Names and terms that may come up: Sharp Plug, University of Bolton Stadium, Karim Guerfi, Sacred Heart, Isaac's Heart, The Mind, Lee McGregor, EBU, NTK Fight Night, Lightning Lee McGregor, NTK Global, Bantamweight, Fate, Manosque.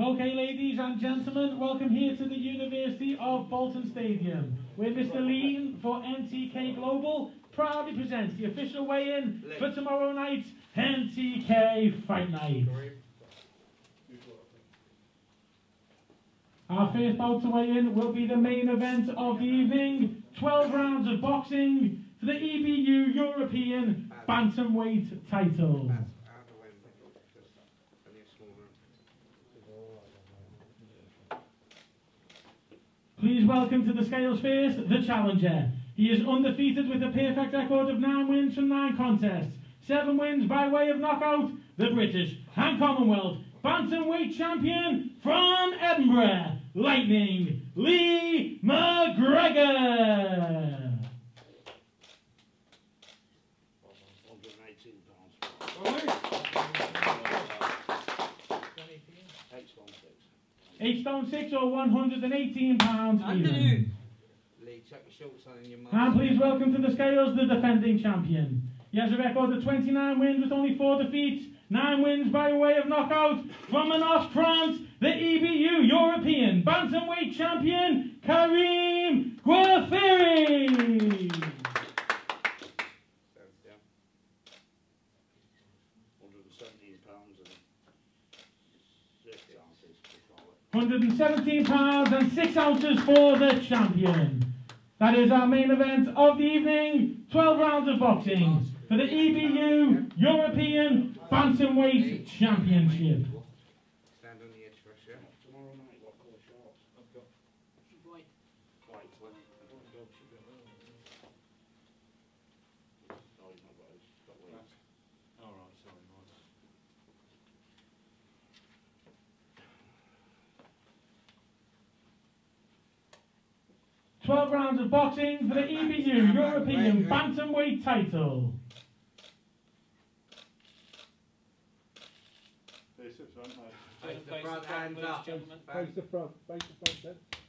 Okay, ladies and gentlemen, welcome here to the University of Bolton Stadium, where Mr. Lee for NTK Global proudly presents the official weigh-in for tomorrow night's NTK Fight Night. Our first bout to weigh in will be the main event of the evening, 12 rounds of boxing for the EBU European Bantamweight title. Please welcome to the scales first, the challenger. He is undefeated with a perfect record of 9 wins from 9 contests. 7 wins by way of knockout, the British and Commonwealth Bantamweight champion from Edinburgh, Lightning Lee McGregor. 118 pounds. 8 stone 6 or 118 pounds. Even. Lee, check your shorts on in your mouth. And please welcome to the scales the defending champion. He has a record of 29 wins with only 4 defeats, 9 wins by way of knockout. From Manosque, France, the EBU European Bantamweight champion, Karim Guerfi. Yeah. 117 pounds and 6 ounces for the champion. That is our main event of the evening, 12 rounds of boxing for the EBU European Bantamweight Championship. Stand on the edge for a shot. Tomorrow night, what colour shorts? I've got white. White. No, he's not got it. He's got white. All right, sorry, mate. 12 rounds of boxing for the EBU European Bantamweight title. Face the front, hands up. Face the front, then.